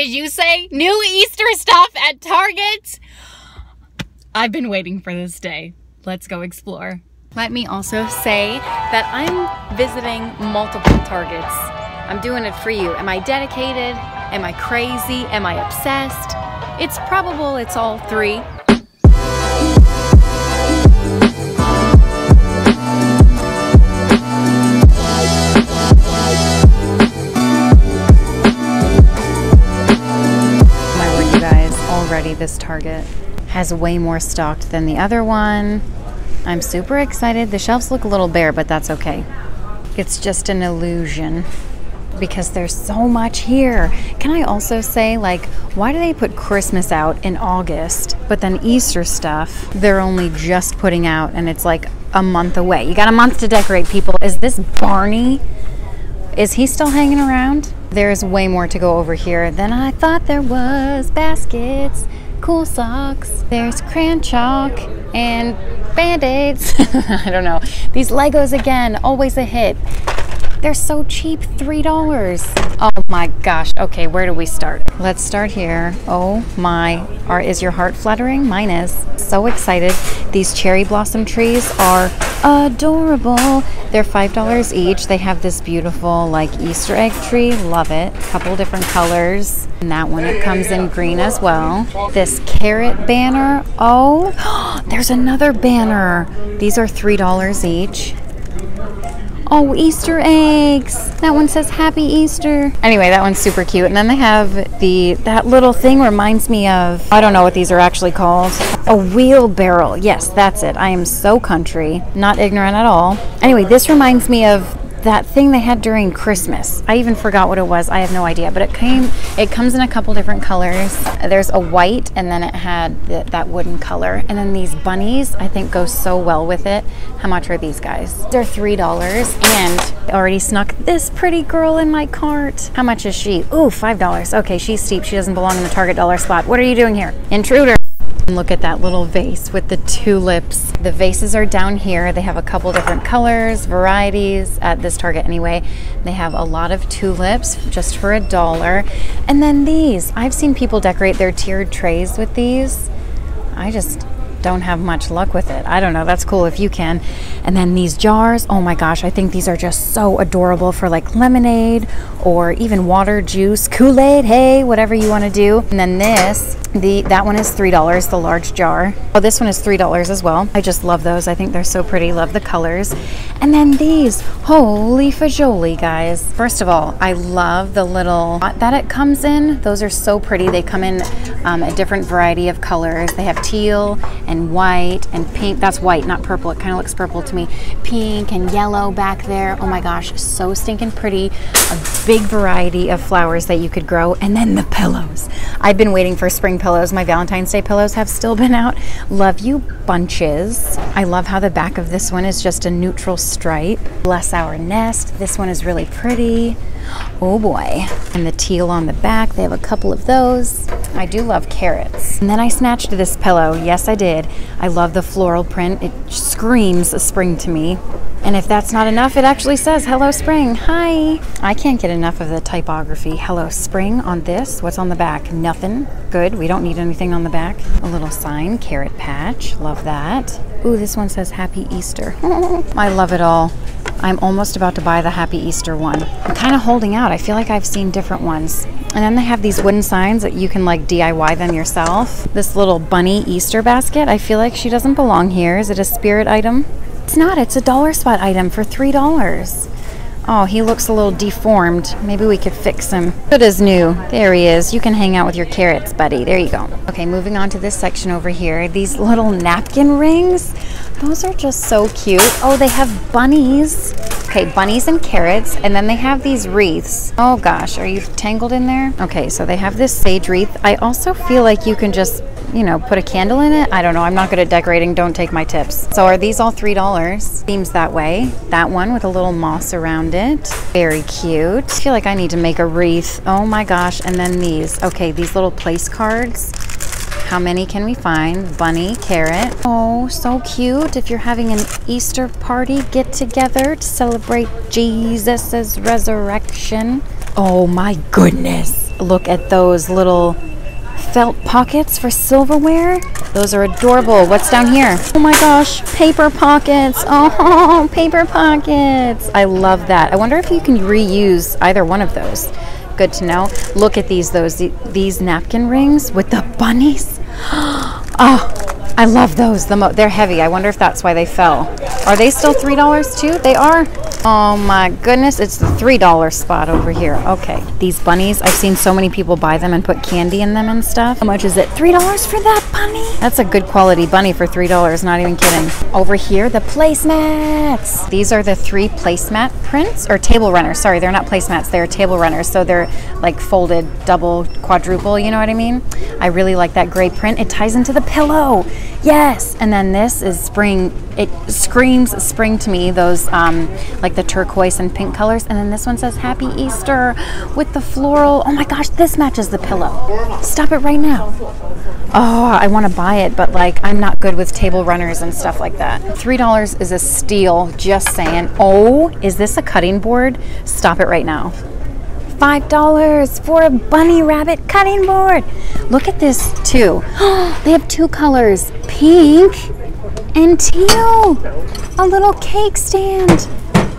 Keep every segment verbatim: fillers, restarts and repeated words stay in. Did you say new Easter stuff at Target? I've been waiting for this day. Let's go explore. Let me also say that I'm visiting multiple Targets. I'm doing it for you. Am I dedicated? Am I crazy? Am I obsessed? It's probable it's all three. Already this Target has way more stocked than the other one. I'm super excited. The shelves look a little bare, but that's okay. It's just an illusion because there's so much here. Can I also say, like, why do they put Christmas out in August, but then Easter stuff they're only just putting out and it's like a month away? You got a month to decorate, people. Is this Barney? Is he still hanging around? There's way more to go over here than I thought there was. Baskets, cool socks, there's crayon chalk, and Band-Aids. I don't know. These Legos again, always a hit. They're so cheap, three dollars. Oh my gosh. Okay, where do we start? Let's start here. Oh my, are, is your heart fluttering? Mine is. So excited. These cherry blossom trees are adorable. They're five dollars each. They have this beautiful like Easter egg tree. Love it. A couple different colors. And that one, it comes in green as well. This carrot banner. Oh, there's another banner. These are three dollars each. Oh, Easter eggs. That one says Happy Easter. Anyway, that one's super cute. And then they have the, that little thing reminds me of, I don't know what these are actually called. A wheelbarrow. Yes, that's it. I am so country, not ignorant at all. Anyway, this reminds me of that thing they had during Christmas. I even forgot what it was. I have no idea, but it came, it comes in a couple different colors. There's a white, and then it had th that wooden color. And then these bunnies, I think, go so well with it. How much are these guys? They're three dollars, and I already snuck this pretty girl in my cart. How much is she? Ooh, five dollars. Okay, she's steep. She doesn't belong in the Target dollar spot. What are you doing here? Intruder. Look at that little vase with the tulips. The vases are down here. They have a couple different colors, varieties at this Target anyway. They have a lot of tulips just for a dollar. And then these, I've seen people decorate their tiered trays with these. I just don't have much luck with it. I don't know. That's cool if you can. And then these jars. Oh my gosh. I think these are just so adorable for like lemonade or even water, juice, Kool-Aid, hey, whatever you want to do. And then this, the that one is three dollars, the large jar. Oh, this one is three dollars as well. I just love those. I think they're so pretty. Love the colors. And then these, holy fajoli, guys. First of all, I love the little pot that it comes in. Those are so pretty. They come in um, a different variety of colors. They have teal and white and pink. That's white, not purple. It kind of looks purple to me. Pink and yellow back there. Oh my gosh, so stinking pretty. A big variety of flowers that you could grow. And then the pillows. I've been waiting for spring pillows. My Valentine's Day pillows have still been out. Love you bunches. I love how the back of this one is just a neutral stripe. Bless our nest. This one is really pretty. Oh boy. And the teal on the back. They have a couple of those. I do love carrots. And then I snatched this pillow. Yes, I did. I love the floral print. It screams a spring to me. And if that's not enough, it actually says Hello Spring. Hi. I can't get enough of the typography. Hello Spring on this. What's on the back? Nothing. Good. We don't need anything on the back. A little sign. Carrot patch. Love that. Ooh, this one says Happy Easter. I love it all. I'm almost about to buy the Happy Easter one. I'm kind of holding out. I feel like I've seen different ones. And then they have these wooden signs that you can like D I Y them yourself. This little bunny Easter basket. I feel like she doesn't belong here. Is it a spirit item? It's not. It's a dollar spot item for three dollars. Oh, he looks a little deformed. Maybe we could fix him. Good as new. There he is. You can hang out with your carrots, buddy. There you go. Okay, moving on to this section over here. These little napkin rings. Those are just so cute. Oh, they have bunnies. Okay, bunnies and carrots. And then they have these wreaths. Oh gosh, are you tangled in there? Okay, so they have this sage wreath. I also feel like you can just, you know, put a candle in it. I don't know. I'm not good at decorating. Don't take my tips. So are these all three dollars? Seems that way. That one with a little moss around it. It. Very cute. I feel like I need to make a wreath. Oh my gosh. And then these. Okay, these little place cards. How many can we find? Bunny, carrot. Oh, so cute. If you're having an Easter party get together to celebrate Jesus's resurrection. Oh my goodness. look at those little felt pockets for silverware. Those are adorable. What's down here? Oh my gosh, paper pockets. Oh, paper pockets. I love that. I wonder if you can reuse either one of those. Good to know. Look at these those these napkin rings with the bunnies. Oh, I love those. The mo they're heavy. I wonder if that's why they fell. Are they still three dollars too? They are. Oh my goodness, it's the three dollar spot over here. Okay, these bunnies, I've seen so many people buy them and put candy in them and stuff. How much is it? Three dollars for that bunny? That's a good quality bunny for three dollars, not even kidding. Over here, the placemats. These are the three placemat prints, or table runners. Sorry, they're not placemats, they're table runners. So they're like folded, double, quadruple, you know what I mean? I really like that gray print. It ties into the pillow. Yes, and then this is spring. It screams spring to me, those um, like Like the turquoise and pink colors. And then this one says Happy Easter with the floral. Oh my gosh, this matches the pillow. Stop it right now. Oh, I want to buy it, but like I'm not good with table runners and stuff like that. Three dollars is a steal, just saying. Oh, is this a cutting board? Stop it right now. Five dollars for a bunny rabbit cutting board. Look at this too. They have two colors, pink and teal. A little cake stand.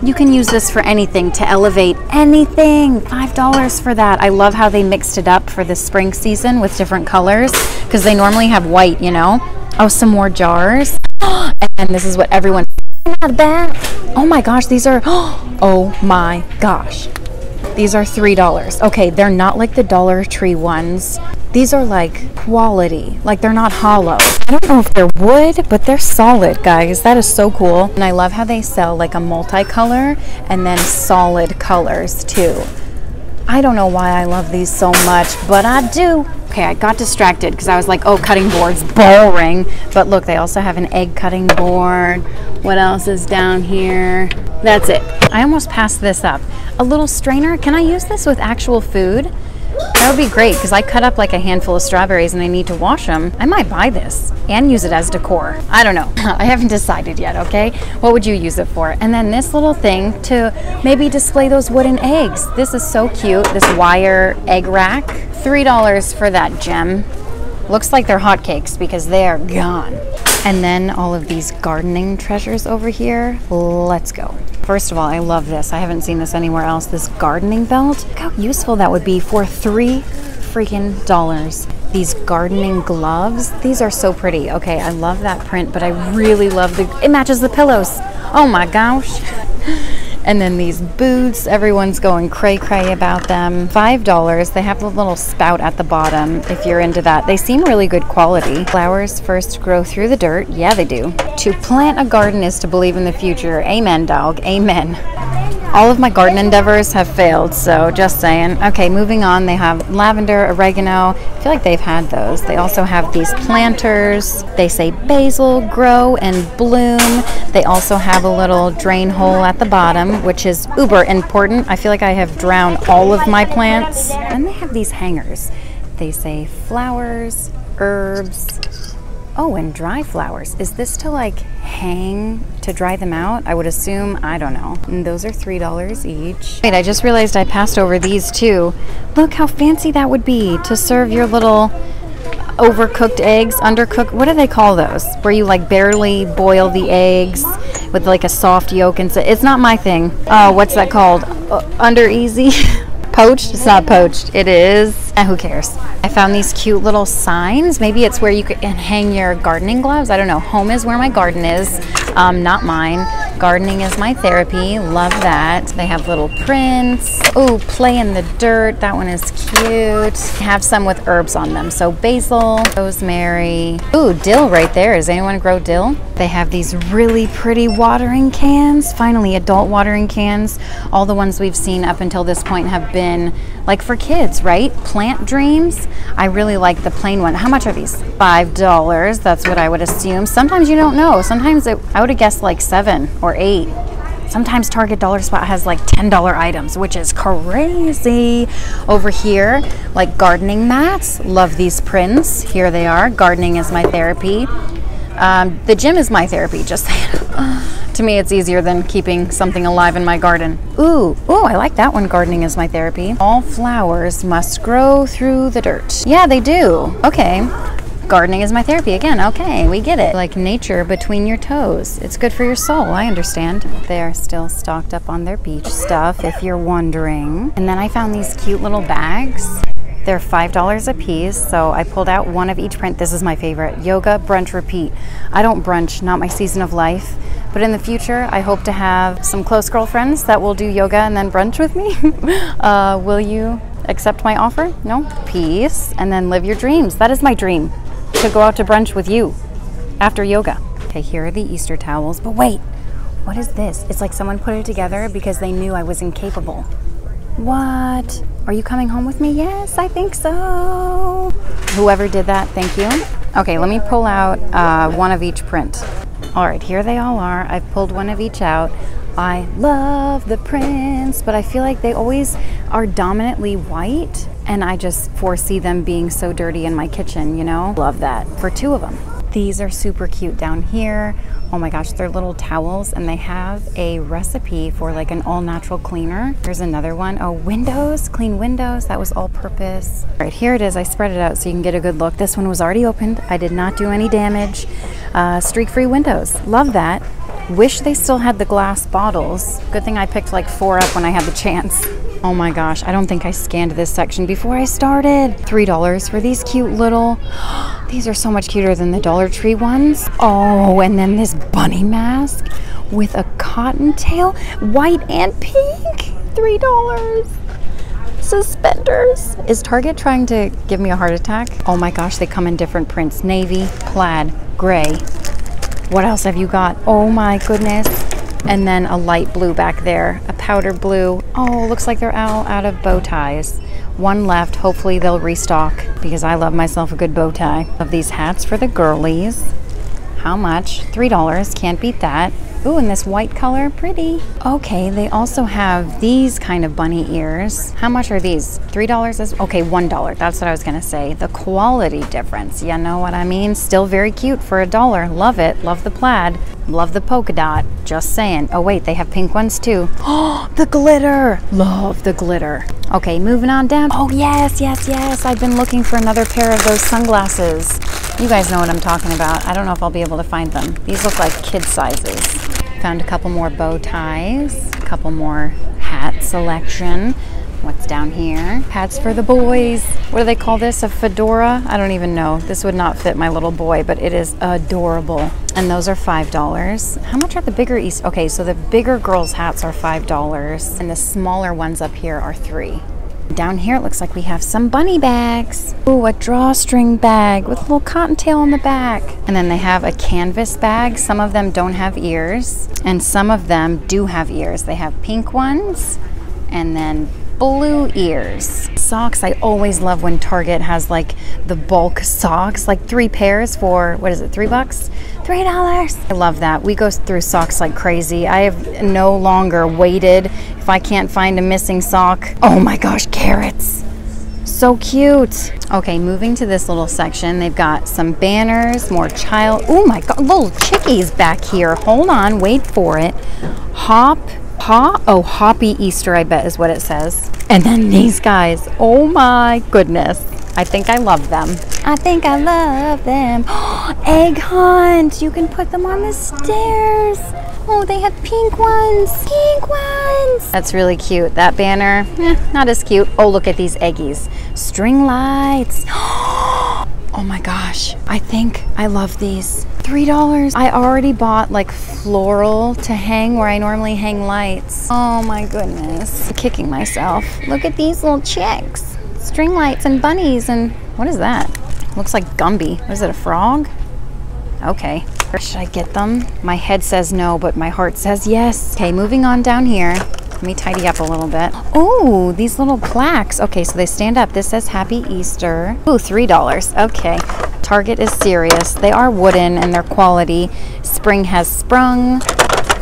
You can use this for anything, to elevate anything. five dollars for that. I love how they mixed it up for the spring season with different colors, because they normally have white, you know? Oh, some more jars. And this is what everyone had that. Oh my gosh, these are, oh my gosh. These are three dollars. Okay, they're not like the Dollar Tree ones. These are like quality, like they're not hollow. I don't know if they're wood, but they're solid, guys. That is so cool. And I love how they sell like a multi-color and then solid colors too. I don't know why I love these so much, but I do. Okay, I got distracted because I was like, oh, cutting boards, boring. But look, they also have an egg cutting board. What else is down here? That's it. I almost passed this up. A little strainer. Can I use this with actual food? That would be great, because I cut up like a handful of strawberries and I need to wash them. I might buy this and use it as decor. I don't know. I haven't decided yet, okay? What would you use it for? And then this little thing to maybe display those wooden eggs. This is so cute, this wire egg rack. three dollars for that gem. Looks like they're hotcakes because they are gone. And then all of these gardening treasures over here. Let's go. First of all, I love this. I haven't seen this anywhere else. This gardening belt. Look how useful that would be for three freaking dollars. These gardening gloves. These are so pretty. Okay, I love that print, but I really love the, it matches the pillows. Oh my gosh. And then these boots, everyone's going cray cray about them. five dollars, they have the little spout at the bottom if you're into that. They seem really good quality. Flowers first grow through the dirt. Yeah, they do. To plant a garden is to believe in the future. Amen, dog. Amen. All of my garden endeavors have failed, so just saying. Okay, moving on, they have lavender, oregano. I feel like they've had those. They also have these planters. They say basil, grow, and bloom. They also have a little drain hole at the bottom, which is uber important. I feel like I have drowned all of my plants. And they have these hangers. They say flowers, herbs, oh, and dry flowers. Is this to like hang, to dry them out? I would assume, I don't know. And those are three dollars each. Wait, I just realized I passed over these too. Look how fancy that would be to serve your little overcooked eggs, undercooked, what do they call those? Where you like barely boil the eggs with like a soft yolk and so, it's not my thing. Oh, what's that called? Uh, under easy? Poached? It's not poached. It is. Eh, who cares? I found these cute little signs. Maybe it's where you can hang your gardening gloves. I don't know. Home is where my garden is. Um, not mine. Gardening is my therapy. Love that. They have little prints. Oh, play in the dirt. That one is cute. Have some with herbs on them. So basil, rosemary. Ooh, dill right there. Does anyone grow dill? They have these really pretty watering cans. Finally, adult watering cans. All the ones we've seen up until this point have been like for kids, right? Plant dreams. I really like the plain one. How much are these? five dollars. That's what I would assume. Sometimes you don't know. Sometimes it, I would have guessed like seven or eight. Sometimes Target Dollar Spot has like ten dollar items, which is crazy. Over here, like gardening mats. Love these prints. Here they are. Gardening is my therapy. Um, the gym is my therapy, just saying. To me, it's easier than keeping something alive in my garden. Ooh, ooh, I like that one. Gardening is my therapy. All flowers must grow through the dirt. Yeah, they do. Okay. Gardening is my therapy again. Okay, we get it. Like nature between your toes. It's good for your soul. I understand. They are still stocked up on their beach stuff, if you're wondering. And then I found these cute little bags. They're five dollars a piece, so I pulled out one of each print. This is my favorite. Yoga, brunch, repeat. I don't brunch, not my season of life. But in the future, I hope to have some close girlfriends that will do yoga and then brunch with me. uh, will you accept my offer? No? Peace. And then live your dreams. That is my dream, to go out to brunch with you after yoga. Okay, here are the Easter towels. But wait, what is this? It's like someone put it together because they knew I was incapable. What? Are you coming home with me? Yes, I think so. Whoever did that, thank you. Okay, let me pull out uh, one of each print. All right, here they all are. I've pulled one of each out. I love the prints, but I feel like they always are dominantly white, and I just foresee them being so dirty in my kitchen, you know? Love that for two of them. These are super cute down here. Oh my gosh, they're little towels, and they have a recipe for like an all-natural cleaner. Here's another one. Oh, windows, clean windows. That was all purpose. All right, here it is. I spread it out so you can get a good look. This one was already opened. I did not do any damage. Uh, streak-free windows. Love that. Wish they still had the glass bottles. Good thing I picked like four up when I had the chance. Oh my gosh, I don't think I scanned this section before I started. three dollars for these cute little, these are so much cuter than the Dollar Tree ones. Oh, and then this bunny mask with a cottontail, white and pink, three dollars. Suspenders. Is Target trying to give me a heart attack? Oh my gosh, they come in different prints. Navy, plaid, gray. What else have you got? Oh my goodness. And then a light blue back there, a powder blue. Oh, looks like they're all out of bow ties. One left, hopefully they'll restock because I love myself a good bow tie. Love these hats for the girlies. How much? three dollars, can't beat that. Ooh, and this white color, pretty. Okay, they also have these kind of bunny ears. How much are these? three dollars is, okay, one dollar, that's what I was gonna say. The quality difference, you know what I mean? Still very cute for a dollar, love it, love the plaid, love the polka dot, just saying. Oh wait, they have pink ones too. Oh, the glitter, love the glitter. Okay, moving on down. Oh yes, yes, yes, I've been looking for another pair of those sunglasses. You guys know what I'm talking about. I don't know if I'll be able to find them. These look like kid sizes. Found a couple more bow ties, a couple more hat selection. What's down here? Hats for the boys. What do they call this? A fedora? I don't even know. This would not fit my little boy, but it is adorable. And those are five dollars. How much are the bigger East? Okay, so the bigger girls' hats are five dollars, and the smaller ones up here are three. Down here, it looks like we have some bunny bags. Ooh, a drawstring bag with a little cottontail on the back. And then they have a canvas bag. Some of them don't have ears, and some of them do have ears. They have pink ones and then blue ears. Socks, I always love when Target has like the bulk socks, like three pairs for, what is it, three bucks? Three dollars. I love that. We go through socks like crazy. I have no longer waited. If I can't find a missing sock, oh my gosh, carrots. So cute. Okay, moving to this little section, they've got some banners, more child, oh my God, little chickies back here. Hold on, wait for it. Hop. Haw? Oh, Hoppy Easter, I bet is what it says. And then these guys, oh my goodness. I think I love them. I think I love them. Egg hunt, you can put them on the stairs. Oh, they have pink ones, pink ones. That's really cute. That banner, eh, not as cute. Oh, look at these eggies. String lights. Oh my gosh, I think I love these. three dollars. I already bought like floral to hang where I normally hang lights. Oh my goodness, I'm kicking myself. Look at these little chicks. String lights and bunnies and what is that? Looks like Gumby. What is it, a frog? Okay, should I get them? My head says no, but my heart says yes. Okay, moving on down here. Let me tidy up a little bit. Oh, these little plaques. Okay, so they stand up. This says Happy Easter. Ooh, three dollars. Okay. Target is serious. They are wooden and their quality. Spring has sprung.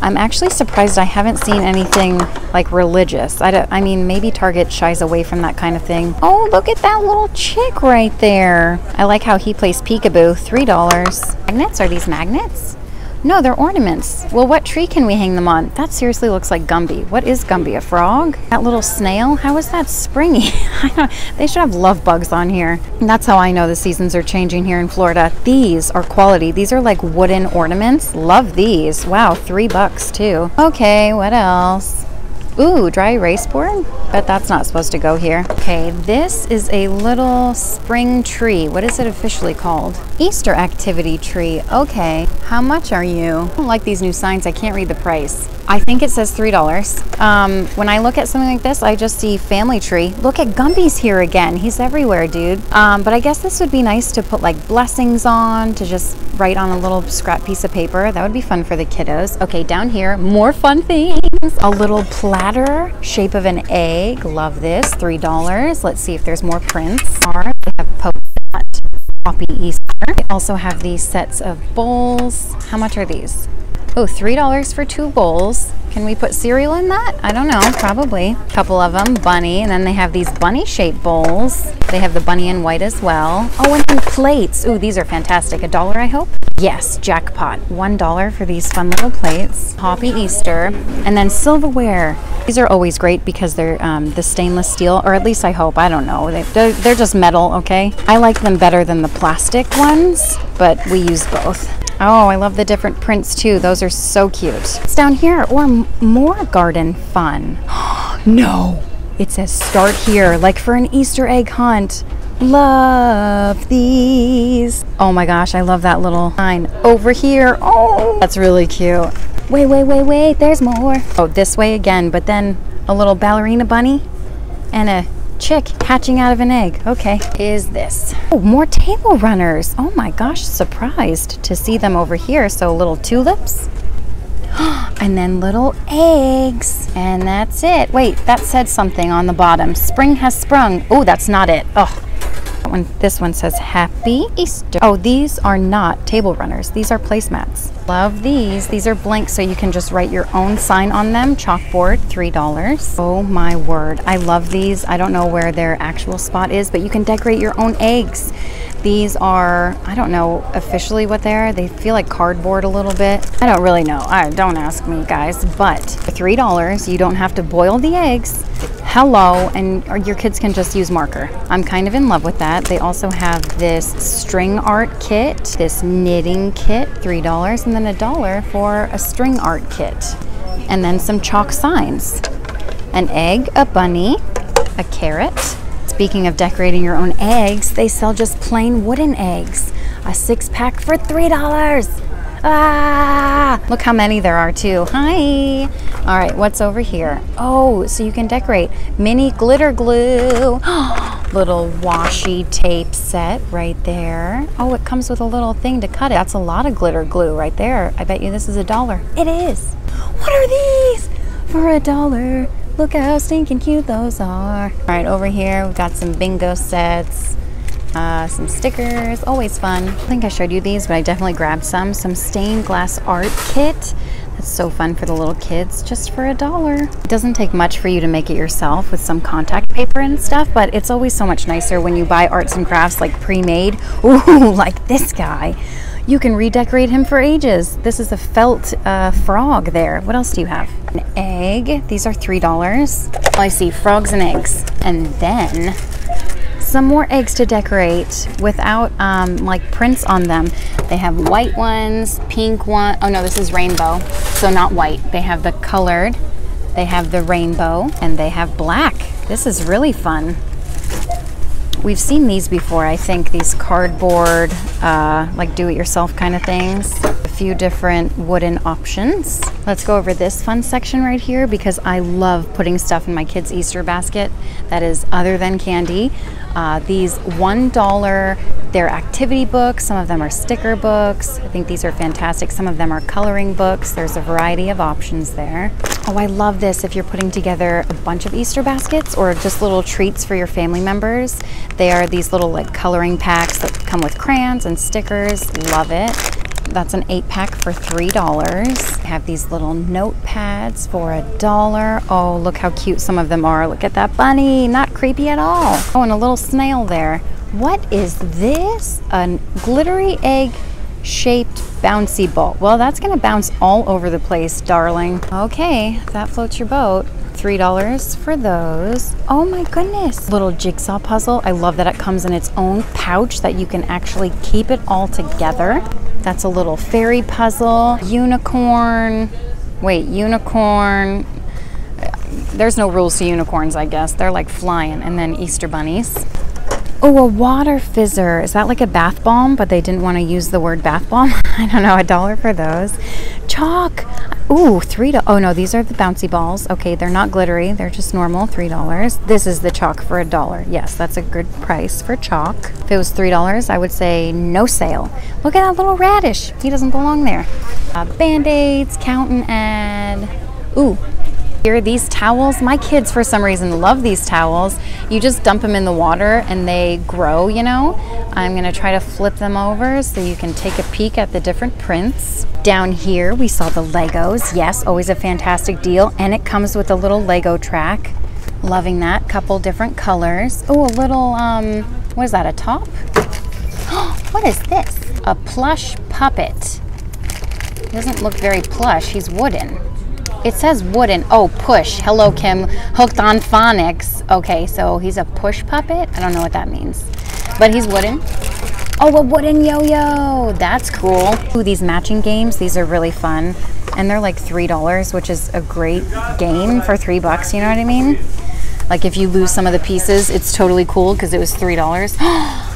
I'm actually surprised I haven't seen anything like religious. I, don't, I mean, maybe Target shies away from that kind of thing. Oh, look at that little chick right there. I like how he plays peekaboo. three dollars. Magnets? Are these magnets? No, they're ornaments. Well, what tree can we hang them on? That seriously looks like Gumby. What is Gumby, a frog? That little snail, how is that springy? They should have love bugs on here. And that's how I know the seasons are changing here in Florida. These are quality. These are like wooden ornaments. Love these. Wow, three bucks too. Okay, what else? Ooh, dry erase board? Bet that's not supposed to go here. Okay, this is a little spring tree. What is it officially called? Easter activity tree. Okay, how much are you? I don't like these new signs. I can't read the price. I think it says three dollars. Um, when I look at something like this, I just see family tree. Look at Gumby's here again. He's everywhere, dude. Um, but I guess this would be nice to put like blessings on, to just write on a little scrap piece of paper. That would be fun for the kiddos. Okay, down here, more fun things. A little plaid. Shape of an egg. Love this. Three dollars. Let's see if there's more prints. They have polka dot poppy Easter. They also have these sets of bowls. How much are these? Oh, three dollars for two bowls. Can we put cereal in that? I don't know, probably. A couple of them, bunny, and then they have these bunny shaped bowls. They have the bunny in white as well. Oh, and then plates. Ooh, these are fantastic. A dollar, I hope. Yes, jackpot. One dollar for these fun little plates. Happy Easter. And then silverware. These are always great because they're um, the stainless steel, or at least I hope, I don't know. They're, they're just metal, okay? I like them better than the plastic ones, but we use both. Oh, I love the different prints too. Those are so cute. It's down here, or more garden fun. No, it says start here, like for an Easter egg hunt. Love these. Oh my gosh, I love that little sign over here. Oh, that's really cute. Wait, wait, wait, wait, there's more. Oh, this way again, but then a little ballerina bunny and a chick hatching out of an egg. Okay, is this? Oh, more table runners. Oh my gosh, surprised to see them over here. So little tulips and then little eggs, and that's it. Wait, that said something on the bottom. Spring has sprung. Oh, that's not it. Oh, that one, this one says Happy Easter. Oh, these are not table runners. These are placemats. Love these. These are blank, so you can just write your own sign on them. Chalkboard, three dollars. Oh my word, I love these. I don't know where their actual spot is, but you can decorate your own eggs. These are, I don't know officially what they are. They feel like cardboard a little bit. I don't really know. I don't ask me, guys, but for three dollars, you don't have to boil the eggs. Hello, and your kids can just use marker. I'm kind of in love with that. They also have this string art kit, this knitting kit, three dollars, and then a dollar for a string art kit. And then some chalk signs. An egg, a bunny, a carrot. Speaking of decorating your own eggs, they sell just plain wooden eggs. A six pack for three dollars. Ah, look how many there are too. Hi. All right, what's over here? Oh, so you can decorate. Mini glitter glue. Little washi tape set right there. Oh, it comes with a little thing to cut it. That's a lot of glitter glue right there. I bet you this is a dollar. It is. What are these? For a dollar. Look how stinking cute those are. All right, over here we've got some bingo sets. Uh, some stickers, always fun. I think I showed you these, but I definitely grabbed some. Some stained glass art kit. That's so fun for the little kids, just for a dollar. It doesn't take much for you to make it yourself with some contact paper and stuff, but it's always so much nicer when you buy arts and crafts like pre-made. Ooh, like this guy. You can redecorate him for ages. This is a felt uh, frog there. What else do you have? An egg. These are three dollars. Oh, I see frogs and eggs. And then some more eggs to decorate without um, like prints on them. They have white ones, pink one. Oh no, this is rainbow, so not white. They have the colored, they have the rainbow, and they have black. This is really fun. We've seen these before, I think, these cardboard, uh, like do-it-yourself kind of things. A few different wooden options. Let's go over this fun section right here because I love putting stuff in my kids' Easter basket that is other than candy. Uh, these one dollar, they're activity books. Some of them are sticker books. I think these are fantastic. Some of them are coloring books. There's a variety of options there. Oh, I love this if you're putting together a bunch of Easter baskets or just little treats for your family members. They are these little like coloring packs that come with crayons and stickers. Love it. That's an eight pack for three dollars. Have these little notepads for a dollar. Oh, look how cute some of them are. Look at that bunny, not creepy at all. Oh, and a little snail there. What is this? A glittery egg shaped bouncy ball. Well, that's gonna bounce all over the place, darling. Okay, that floats your boat. three dollars for those. Oh my goodness. Little jigsaw puzzle. I love that it comes in its own pouch that you can actually keep it all together. That's a little fairy puzzle. Unicorn. Wait, unicorn. There's no rules to unicorns, I guess. They're like flying. And then Easter bunnies. Oh, a water fizzer. Is that like a bath bomb, but they didn't want to use the word bath bomb? I don't know, a dollar for those. Chalk. Ooh, three dollars. Oh no, these are the bouncy balls. Okay, they're not glittery. They're just normal, three dollars. This is the chalk for a dollar. Yes, that's a good price for chalk. If it was three dollars, I would say no sale. Look at that little radish. He doesn't belong there. Uh, Band-Aids, count and add. Ooh. Here are these towels. My kids, for some reason, love these towels. You just dump them in the water and they grow, you know. I'm gonna try to flip them over so you can take a peek at the different prints. Down here, we saw the Legos. Yes, always a fantastic deal. And it comes with a little Lego track. Loving that, couple different colors. Oh, a little, um, what is that, a top? What is this? A plush puppet. It doesn't look very plush, he's wooden. It says wooden. Oh, push. Hello, Kim. Hooked on phonics. Okay, so he's a push puppet. I don't know what that means, but he's wooden. Oh, a wooden yo-yo. That's cool. Ooh, these matching games. These are really fun, and they're like three dollars, which is a great game for three bucks. You know what I mean? Like if you lose some of the pieces, it's totally cool because it was three dollars.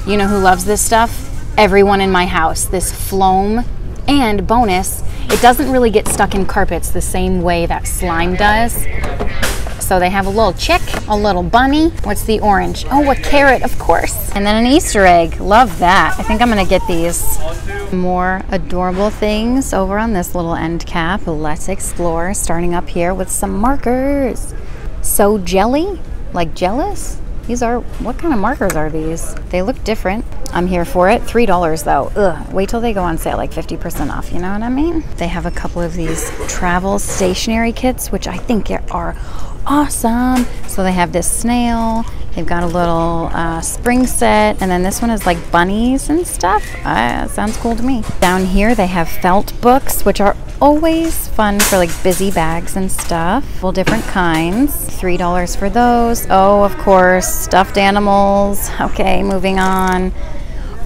You know who loves this stuff? Everyone in my house. This Floam. And bonus, it doesn't really get stuck in carpets the same way that slime does. So they have a little chick, a little bunny. What's the orange? Oh, a carrot, of course. And then an Easter egg. Love that. I think I'm gonna get these. More adorable things over on this little end cap. Let's explore, starting up here with some markers. So jelly, like jealous? These are, what kind of markers are these? They look different. I'm here for it. three dollars though. Ugh, wait till they go on sale, like fifty percent off, you know what I mean? They have a couple of these travel stationery kits, which I think are awesome. So they have this snail, they've got a little uh, spring set, and then this one is like bunnies and stuff. Uh, sounds cool to me. Down here they have felt books, which are always fun for like busy bags and stuff. Well, different kinds. three dollars for those. Oh, of course, stuffed animals. Okay, moving on.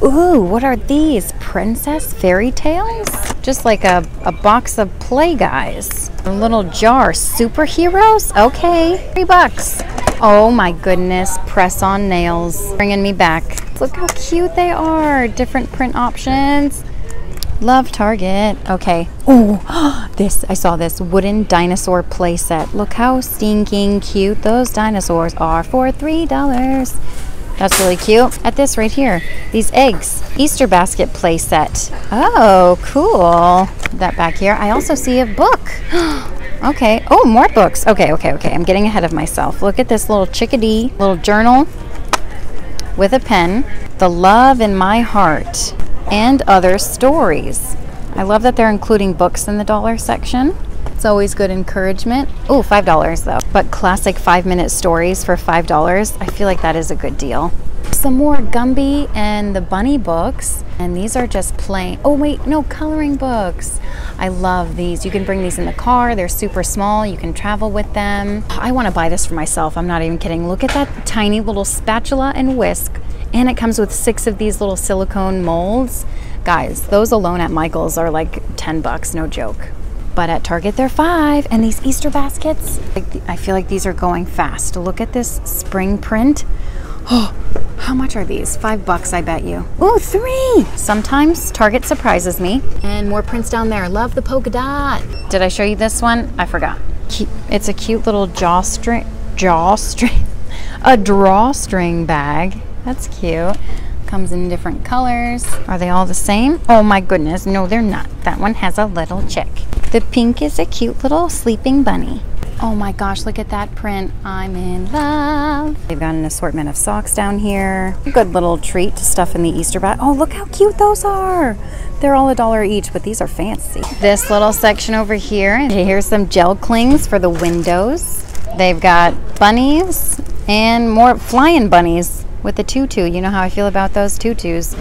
Ooh, what are these? Princess fairy tales? Just like a, a box of Play Guys. A little jar. Superheroes? Okay. Three bucks. Oh my goodness. Press on nails. Bringing me back. Look how cute they are. Different print options. Love Target. Okay. Ooh, this, I saw this wooden dinosaur play set. Look how stinking cute those dinosaurs are for three dollars. That's really cute. At this right here, these eggs, Easter basket play set. Oh, cool. Put that back here. I also see a book. Okay. Oh, more books. Okay, okay, okay. I'm getting ahead of myself. Look at this little chickadee, little journal with a pen. The Love in My Heart and Other Stories. I love that they're including books in the dollar section. It's always good encouragement. Oh, five dollars though. But classic five-minute stories for five dollars. I feel like that is a good deal. Some more Gumby and the bunny books. And these are just plain, oh wait, no, coloring books. I love these. You can bring these in the car. They're super small. You can travel with them. I want to buy this for myself. I'm not even kidding. Look at that tiny little spatula and whisk. And it comes with six of these little silicone molds. Guys, those alone at Michael's are like ten bucks, no joke. But at Target, they're five. And these Easter baskets, I feel like these are going fast. Look at this spring print. Oh, how much are these? Five bucks, I bet you. Ooh, three. Sometimes Target surprises me. And more prints down there. Love the polka dot. Did I show you this one? I forgot. It's a cute little jaw string, jaw string, a drawstring bag. That's cute. Comes in different colors. Are they all the same? Oh my goodness, no they're not. That one has a little chick. The pink is a cute little sleeping bunny. Oh my gosh, look at that print. I'm in love. They've got an assortment of socks down here. Good little treat to stuff in the Easter basket. Oh, look how cute those are. They're all a dollar each, but these are fancy. This little section over here, here's some gel clings for the windows. They've got bunnies and more flying bunnies with the tutu. You know how I feel about those tutus.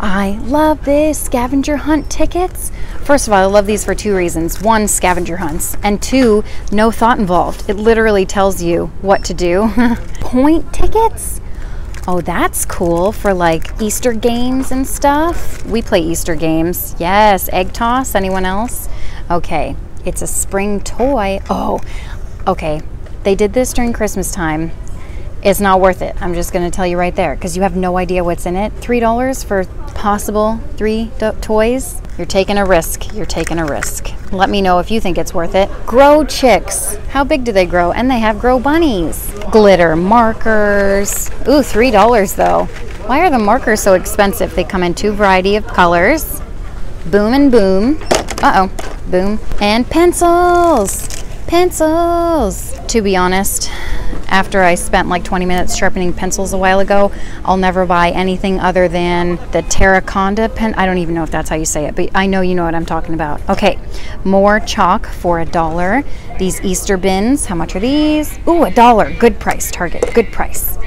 I love this scavenger hunt tickets. First of all, I love these for two reasons. One, scavenger hunts, and two, no thought involved. It literally tells you what to do. Point tickets? Oh, that's cool for like Easter games and stuff. We play Easter games. Yes, egg toss, anyone else? Okay, it's a spring toy. Oh, okay, they did this during Christmas time. It's not worth it. I'm just gonna tell you right there because you have no idea what's in it. three dollars for possible three toys. You're taking a risk, you're taking a risk. Let me know if you think it's worth it. Grow chicks, how big do they grow? And they have grow bunnies. Glitter markers, ooh, three dollars though. Why are the markers so expensive? They come in two variety of colors. Boom and boom, uh-oh, boom. And pencils, pencils. To be honest, after I spent like twenty minutes sharpening pencils a while ago, I'll never buy anything other than the Terraconda pen. I don't even know if that's how you say it, but I know you know what I'm talking about. Okay, more chalk for a dollar. These Easter bins, how much are these? Ooh, a dollar, good price, Target, good price.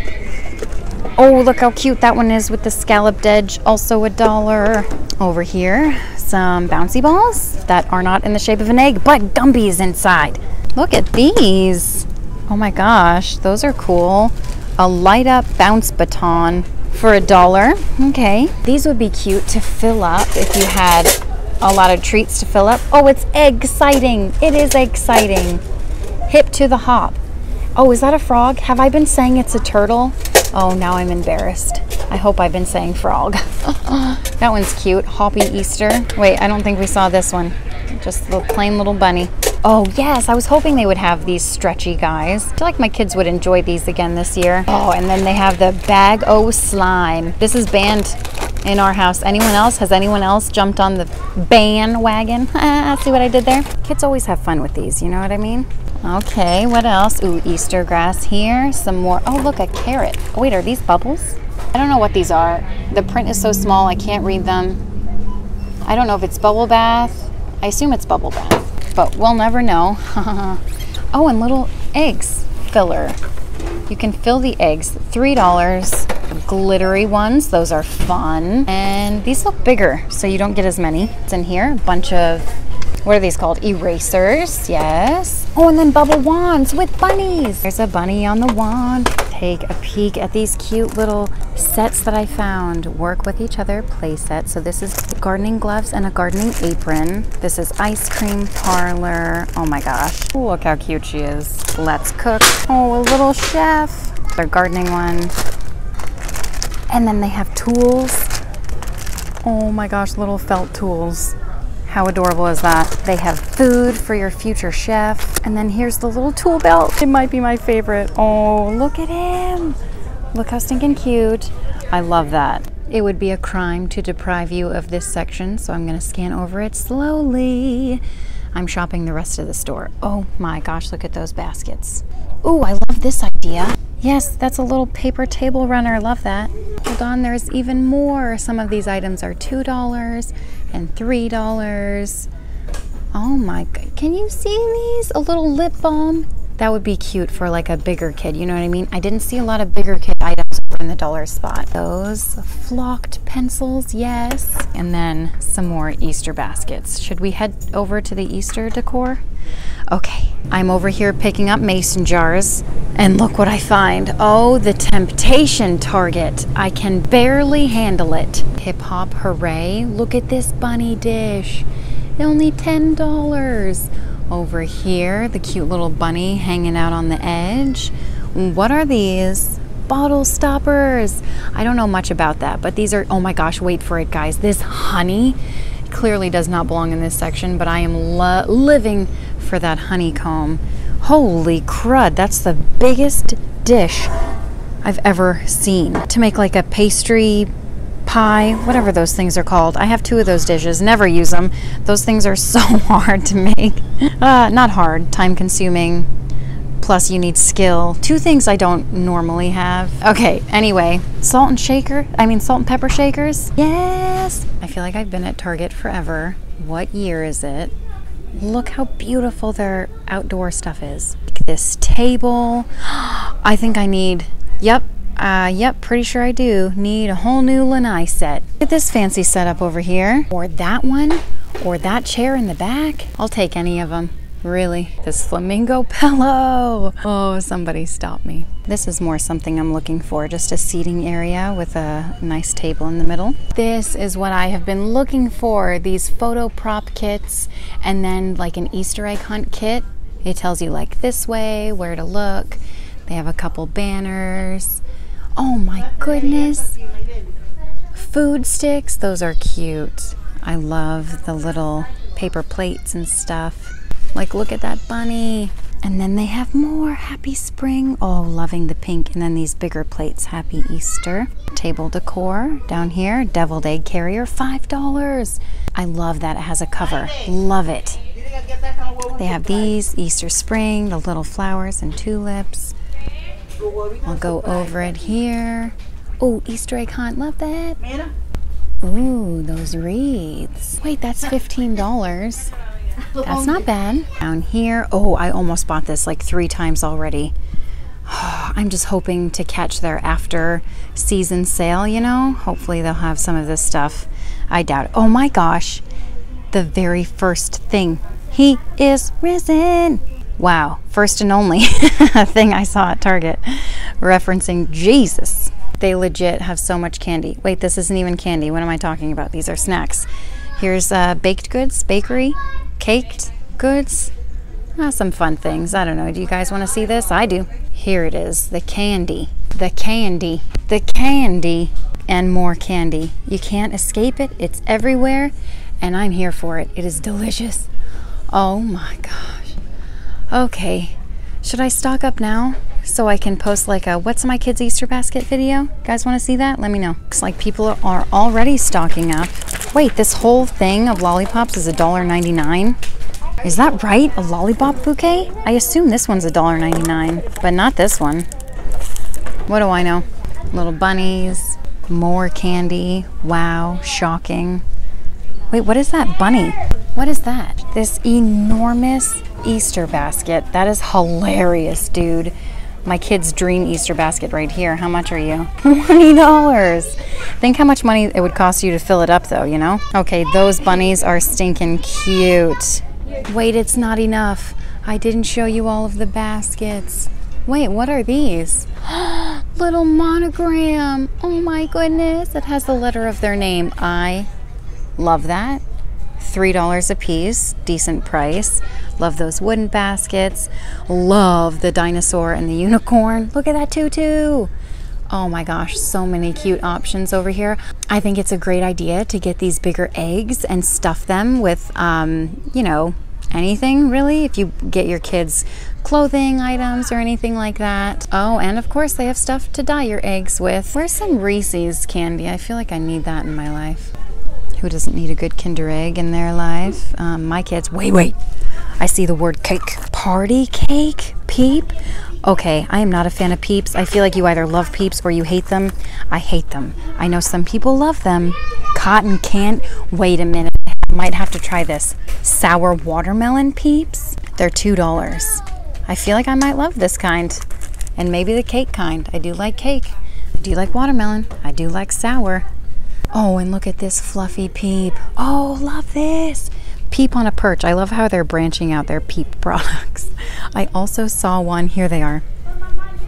Oh, look how cute that one is with the scalloped edge, also a dollar. Over here, some bouncy balls that are not in the shape of an egg, but Gumby's inside. Look at these. Oh my gosh, those are cool. A light up bounce baton for a dollar. Okay, these would be cute to fill up if you had a lot of treats to fill up. Oh, it's egg-citing. It is egg-citing. Hip to the hop. Oh, is that a frog? Have I been saying it's a turtle? Oh, now I'm embarrassed. I hope I've been saying frog. That one's cute. Hoppy Easter. Wait, I don't think we saw this one. Just the plain little bunny. Oh yes, I was hoping they would have these stretchy guys. I feel like my kids would enjoy these again this year. Oh, and then they have the Bag-O Slime. This is banned in our house. Anyone else? Has anyone else jumped on the bandwagon? See what I did there? Kids always have fun with these, you know what I mean? Okay, what else? Ooh, Easter grass here, some more. Oh look, a carrot. Oh, wait, are these bubbles? I don't know what these are. The print is so small, I can't read them. I don't know if it's bubble bath. I assume it's bubble bath. But we'll never know. Oh, and little eggs filler. You can fill the eggs, three dollars. Glittery ones, those are fun. And these look bigger, so you don't get as many. It's in here, a bunch of, what are these called? Erasers, yes. Oh, and then bubble wands with bunnies. There's a bunny on the wand. Take a peek at these cute little sets that I found. Work with each other play set. So this is gardening gloves and a gardening apron. This is ice cream parlor. Oh my gosh. Ooh, look how cute she is. Let's cook. Oh, a little chef. Their gardening one. And then they have tools. Oh my gosh, little felt tools. How adorable is that? They have food for your future chef. And then here's the little tool belt. It might be my favorite. Oh, look at him. Look how stinking cute. I love that. It would be a crime to deprive you of this section, so I'm gonna scan over it slowly. I'm shopping the rest of the store. Oh my gosh, look at those baskets. Ooh, I love this idea. Yes, that's a little paper table runner, love that. Hold on, there's even more. Some of these items are two dollars and three dollars. Oh my God, can you see these? A little lip balm. That would be cute for like a bigger kid, you know what I mean? I didn't see a lot of bigger kid items in the dollar spot. Those flocked pencils, yes. And then some more Easter baskets. Should we head over to the Easter decor? Okay, I'm over here picking up mason jars and look what I find. Oh, the temptation Target. I can barely handle it. Hip hop hooray. Look at this bunny dish. Only ten dollars. Over here, the cute little bunny hanging out on the edge. What are these? Bottle stoppers. I don't know much about that, but these are, oh my gosh, wait for it, guys. This honey clearly does not belong in this section, but I am lo- living for that honeycomb. Holy crud, that's the biggest dish I've ever seen. To make like a pastry pie, whatever those things are called. I have two of those dishes, never use them. Those things are so hard to make. Uh, not hard, time consuming, plus you need skill. Two things I don't normally have. Okay, anyway, salt and shaker, I mean salt and pepper shakers. Yes! I feel like I've been at Target forever. What year is it? Look how beautiful their outdoor stuff is. This table, I think I need, yep, Uh, yep, pretty sure I do need a whole new lanai set. Look at this fancy setup over here, or that one, or that chair in the back. I'll take any of them, really. This flamingo pillow. Oh, somebody stop me. This is more something I'm looking for, just a seating area with a nice table in the middle. This is what I have been looking for, these photo prop kits, and then like an Easter egg hunt kit. It tells you like this way, where to look. They have a couple banners. Oh my goodness. Food sticks, those are cute. I love the little paper plates and stuff. Like, look at that bunny. And then they have more Happy Spring. Oh, loving the pink. And then these bigger plates, Happy Easter. Table decor down here, deviled egg carrier, five dollars. I love that it has a cover, love it. They have these, Easter Spring, the little flowers and tulips. I'll go over it here. Oh, Easter egg hunt, love that. Ooh, those wreaths. Wait, that's fifteen dollars. That's not bad. Down here, oh, I almost bought this like three times already. Oh, I'm just hoping to catch their after season sale, you know? Hopefully they'll have some of this stuff. I doubt it. Oh my gosh, the very first thing. He is risen. Wow, first and only thing I saw at Target referencing Jesus. They legit have so much candy. Wait, this isn't even candy. What am I talking about? These are snacks. Here's uh, baked goods, bakery, caked goods. Oh, some fun things. I don't know. Do you guys want to see this? I do. Here it is. The candy. The candy. The candy. And more candy. You can't escape it. It's everywhere. And I'm here for it. It is delicious. Oh my gosh. Okay. Should I stock up now so I can post like a what's my kids Easter basket video? You guys want to see that? Let me know. Looks like people are already stocking up. Wait, this whole thing of lollipops is a dollar ninety-nine. Is that right? A lollipop bouquet? I assume this one's a dollar ninety-nine, but not this one. What do I know? Little bunnies, more candy. Wow, shocking. Wait, what is that bunny? What is that? This enormous Easter basket. That is hilarious, dude. My kid's dream Easter basket right here. How much are you? twenty dollars. Think how much money it would cost you to fill it up though, you know? Okay, those bunnies are stinking cute. Wait, it's not enough. I didn't show you all of the baskets. Wait, what are these? Little monogram. Oh my goodness. It has the letter of their name. I love that. three dollars a piece, decent price. Love those wooden baskets. Love the dinosaur and the unicorn. Look at that tutu. Oh my gosh, so many cute options over here. I think it's a great idea to get these bigger eggs and stuff them with, um, you know, anything really. If you get your kids clothing items or anything like that. Oh, and of course they have stuff to dye your eggs with. Where's some Reese's candy? I feel like I need that in my life. Who doesn't need a good Kinder Egg in their life? Um, my kids, wait, wait. I see the word cake. Party cake? Peep? Okay, I am not a fan of Peeps. I feel like you either love Peeps or you hate them. I hate them. I know some people love them. Cotton can't. Wait a minute. I might have to try this. Sour watermelon Peeps? They're two dollars. I feel like I might love this kind. And maybe the cake kind. I do like cake. I do like watermelon. I do like sour. Oh, and look at this fluffy peep. Oh, love this. Peep on a perch. I love how they're branching out their peep products. I also saw one, here they are,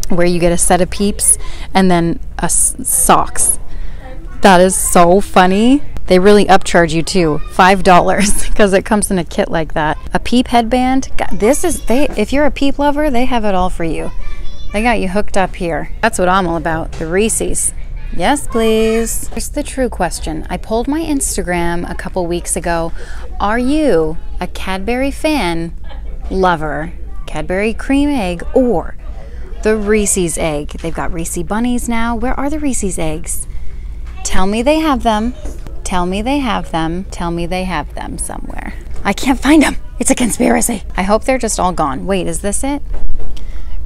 where you get a set of peeps and then a s socks. That is so funny. They really upcharge you too, five dollars, because it comes in a kit like that. A peep headband. God, this is, they, if you're a peep lover, they have it all for you. They got you hooked up here. That's what I'm all about, the Reese's. Yes, please. Here's the true question. I polled my Instagram a couple weeks ago. Are you a Cadbury fan, lover, Cadbury cream egg, or the Reese's egg? They've got Reese bunnies now. Where are the Reese's eggs? Tell me they have them. Tell me they have them. Tell me they have them somewhere. I can't find them. It's a conspiracy. I hope they're just all gone. Wait, is this it?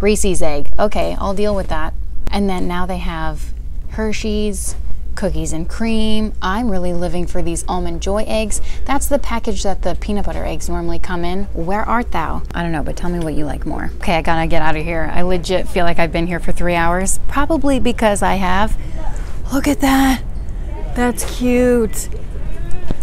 Reese's egg. Okay, I'll deal with that. And then now they have Hershey's, cookies and cream. I'm really living for these Almond Joy eggs. That's the package that the peanut butter eggs normally come in. Where art thou? I don't know, but tell me what you like more. Okay, I gotta get out of here. I legit feel like I've been here for three hours, probably because I have. Look at that. That's cute.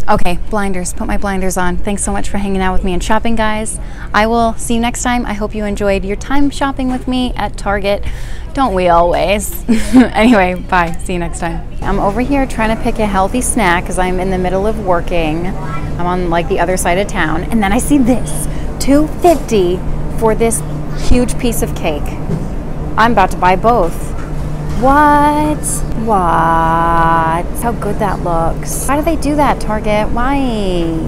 Okay, blinders. Put my blinders on. Thanks so much for hanging out with me and shopping, guys. I will see you next time. I hope you enjoyed your time shopping with me at Target. Don't we always? Anyway, bye. See you next time. I'm over here trying to pick a healthy snack because I'm in the middle of working. I'm on like the other side of town. And then I see this. two fifty for this huge piece of cake. I'm about to buy both. What? What? How good that looks. Why do they do that, Target? Why?